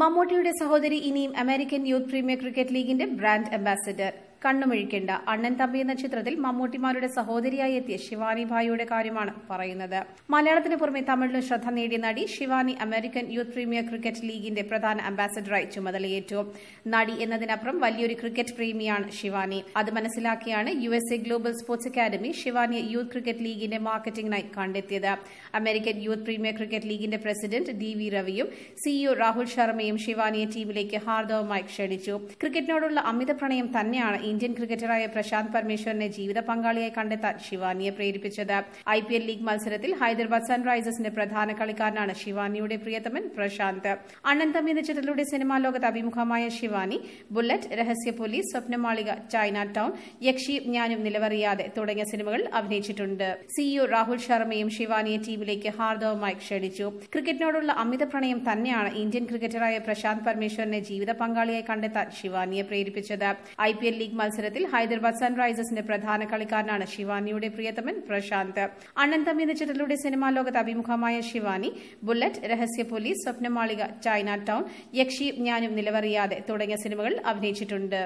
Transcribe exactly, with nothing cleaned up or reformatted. മമ്മൂട്ടിയുടെ സഹോദരി ഇനിയും അമേരിക്കൻ യൂത്ത് പ്രീമിയർ ക്രിക്കറ്റ് ലീഗിന്റെ ബ്രാൻഡ് അംബാസഡർ. കണ്ണുമിഴിക്കേണ്ട, അണ്ണൻ തമ്പി എന്ന ചിത്രത്തിൽ മമ്മൂട്ടിമാരുടെ സഹോദരിയായി എത്തിയ ശിവാനി ഭായിയുടെ കാര്യമാണ് പറയുന്നത്. മലയാളത്തിന് പുറമെ തമിഴിലും ശ്രദ്ധ നേടിയ നടി Shivani American youth premier cricket ലീഗിന്റെ പ്രധാന അംബാസഡറായി ചുമതലയേറ്റു. നടി എന്നതിനപ്പുറം വലിയൊരു ക്രിക്കറ്റ് പ്രേമിയാണ് ശിവാനി. അത് മനസ്സിലാക്കിയാണ് U S A global sports academy ശിവാനിയെ യൂത്ത് ക്രിക്കറ്റ് ലീഗിന്റെ മാർക്കറ്റിംഗിനായി കണ്ടെത്തിയത്. അമേരിക്കൻ യൂത്ത് പ്രീമിയർ ക്രിക്കറ്റ് ലീഗിന്റെ പ്രസിഡന്റ് ഡി വി റവിയും സിഇഒ രാഹുൽ ശർമ്മയും ശിവാനിയെ ടീമിലേക്ക് ഹാർദവമായി ക്ഷണിച്ചു. ക്രിക്കറ്റിനോടുള്ള അമിത പ്രണയം തന്നെയാണ് ഇന്ത്യൻ ക്രിക്കറ്ററായ പ്രശാന്ത് പരമേശ്വരനെ ജീവിത പങ്കാളിയായി കണ്ടെത്താൻ ശിവാനിയെ പ്രേരിപ്പിച്ചത്. ഐ പി എൽ ലീഗ് മത്സരത്തിൽ ഹൈദരാബാദ് സൺറൈസേഴ്സിന്റെ പ്രധാന കളിക്കാരനാണ് ശിവാനിയുടെ പ്രിയതമൻ പ്രശാന്ത്. അണ്ണൻ തമ്പി എന്ന ചിത്രത്തിലൂടെ സിനിമാ ലോകത്ത് അഭിമുഖമായ Shivani bullet, Rahasya police, Swapnamalika, China town, Yakshi, ഞാനും നിലവറിയാതെ തുടങ്ങിയ സിനിമകളിൽ അഭിനയിച്ചിട്ടുണ്ട്. സിഇഒ രാഹുൽ ശർമ്മയും ശിവാനിയെ ടീമിലേക്ക് ഹാർദവമായി ക്ഷണിച്ചു. ക്രിക്കറ്റിനോടുള്ള അമിത പ്രണയം തന്നെയാണ് ഇന്ത്യൻ ക്രിക്കറ്ററായ പ്രശാന്ത് പരമേശ്വരനെ ജീവിത പങ്കാളിയായി കണ്ടെത്താൻ ശിവാനിയെ പ്രേരിപ്പിച്ചത്. ഐ പി എൽ ലീഗ് മത്സരത്തിൽ ഹൈദരാബാദ് സൺറൈസേഴ്സിന്റെ പ്രധാന കളിക്കാരനാണ് ശിവാനിയുടെ പ്രിയതമൻ പ്രശാന്ത്. അണ്ണൻ തമ്പി എന്ന ചിത്രത്തിലൂടെ സിനിമാ ലോകത്ത് അഭിമുഖമായ Shivani bullet, Rahasya police, Swapnamalika, China town, Yakshi, ഞാനും നിലവറിയാതെ തുടങ്ങിയ സിനിമകളിൽ അഭിനയിച്ചിട്ടുണ്ട്.